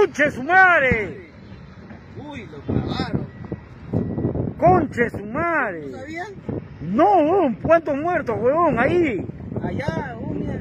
¡Conche su madre! Uy, lo clavaron. ¡Conche su madre! ¿No sabían? No, huevón, ¿cuántos muertos, huevón? Ahí. Allá, huevón.